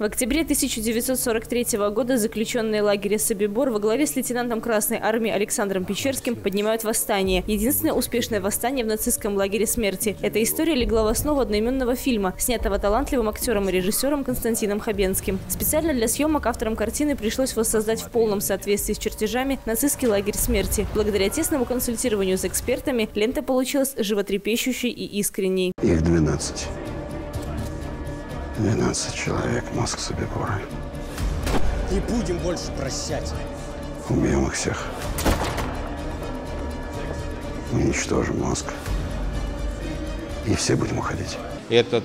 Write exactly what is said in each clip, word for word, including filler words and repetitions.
В октябре тысяча девятьсот сорок третьего года заключенные лагеря Собибор во главе с лейтенантом Красной Армии Александром Печерским поднимают восстание. Единственное успешное восстание в нацистском лагере смерти. Эта история легла в основу одноименного фильма, снятого талантливым актером и режиссером Константином Хабенским. Специально для съемок авторам картины пришлось воссоздать в полном соответствии с чертежами нацистский лагерь смерти. Благодаря тесному консультированию с экспертами лента получилась животрепещущей и искренней. Их двенадцать. двенадцать человек, мозг Собибора. Не будем больше прощать. Убьем их всех. Уничтожим мозг. И все будем уходить. Этот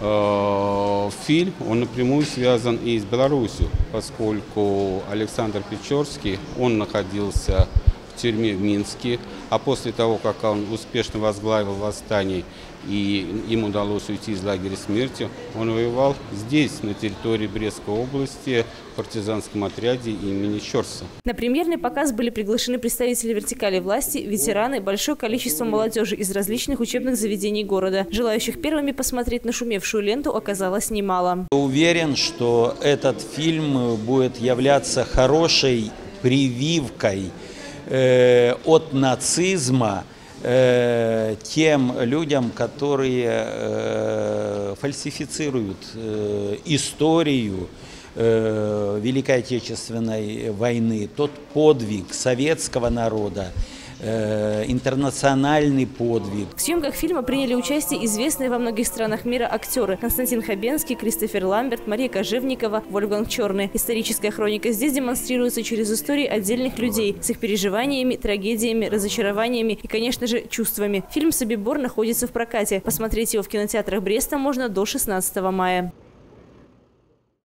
э, фильм, он напрямую связан и с Беларусью, поскольку Александр Печерский, он находился в тюрьме в Минске, а после того, как он успешно возглавил восстание и им удалось уйти из лагеря смерти, он воевал здесь, на территории Брестской области, в партизанском отряде имени Щерса. На премьерный показ были приглашены представители вертикали власти, ветераны, большое количество молодежи из различных учебных заведений города. Желающих первыми посмотреть на шумевшую ленту оказалось немало. Уверен, что этот фильм будет являться хорошей прививкой от нацизма э, тем людям, которые э, фальсифицируют э, историю э, Великой Отечественной войны, тот подвиг советского народа, интернациональный подвиг. В съемках фильма приняли участие известные во многих странах мира актеры: Константин Хабенский, Кристофер Ламберт, Мария Кожевникова, Вольфганг Черный. Историческая хроника здесь демонстрируется через истории отдельных людей с их переживаниями, трагедиями, разочарованиями и, конечно же, чувствами. Фильм «Собибор» находится в прокате. Посмотреть его в кинотеатрах Бреста можно до шестнадцатого мая.